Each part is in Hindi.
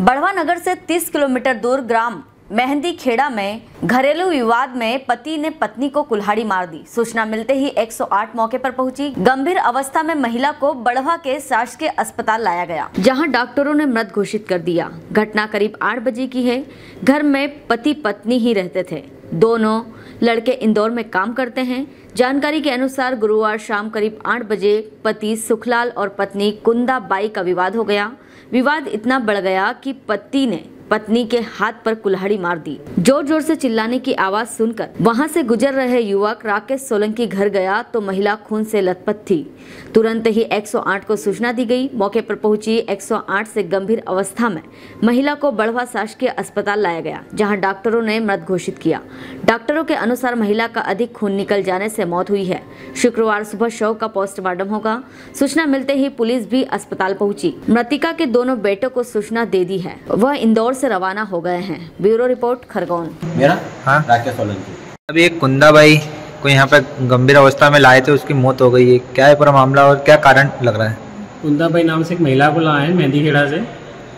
बड़वाह नगर से 30 किलोमीटर दूर ग्राम मेहंदी खेड़ा में घरेलू विवाद में पति ने पत्नी को कुल्हाड़ी मार दी। सूचना मिलते ही 108 मौके पर पहुंची। गंभीर अवस्था में महिला को बड़वाह के शासकीय अस्पताल लाया गया, जहां डॉक्टरों ने मृत घोषित कर दिया। घटना करीब 8 बजे की है। घर में पति पत्नी ही रहते थे। दोनों लड़के इंदौर में काम करते हैं। जानकारी के अनुसार गुरुवार शाम करीब 8 बजे पति सुखलाल और पत्नी कुंदा बाई का विवाद हो गया। विवाद इतना बढ़ गया कि पति ने पत्नी के हाथ पर कुल्हाड़ी मार दी। जोर जोर से चिल्लाने की आवाज सुनकर वहां से गुजर रहे युवक राकेश सोलंकी घर गया तो महिला खून से लथपथ थी। तुरंत ही 108 को सूचना दी गई। मौके पर पहुंची 108 से गंभीर अवस्था में महिला को बड़वाह शासकीय अस्पताल लाया गया, जहां डॉक्टरों ने मृत घोषित किया। डॉक्टरों के अनुसार महिला का अधिक खून निकल जाने से मौत हुई है। शुक्रवार सुबह शव का पोस्टमार्टम होगा। सूचना मिलते ही पुलिस भी अस्पताल पहुँची। मृतिका के दोनों बेटों को सूचना दे दी है। वह इंदौर से रवाना हो गए हैं। Bureau report Khargone. मेरा राकेश सोलंकी। अभी एक कुंदा बाई को यहाँ पे गंभीर अवस्था में लाए थे, उसकी मौत हो गई है। क्या है पूरा मामला और क्या कारण लग रहा है? कुंदा बाई नाम से एक महिला को लाए हैं मेहंदी खेड़ा से।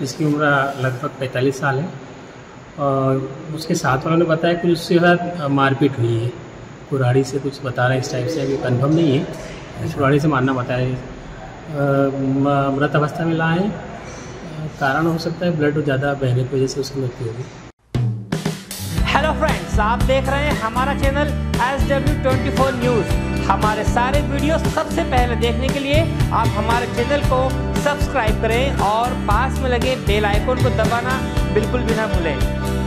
इसकी उम्र लगभग 45 साल है और उसके साथ उन्होंने बताया कि उसके साथ मारपीट हुई है। कुल्हाड़ी से कुछ बता रहे इस टाइप से, अभी कन्फर्म नहीं है। कुल्हाड़ी से मारना बताया। मृत अवस्था में लाए हैं। कारण हो सकता है ब्लड ज़्यादा बहने की वजह से उसकी मृत्यु होगी। हेलो फ्रेंड्स, आप देख रहे हैं हमारा चैनल SW24 न्यूज़। हमारे सारे वीडियो सबसे पहले देखने के लिए आप हमारे चैनल को सब्सक्राइब करें और पास में लगे बेल आइकन को दबाना बिल्कुल भी ना भूलें।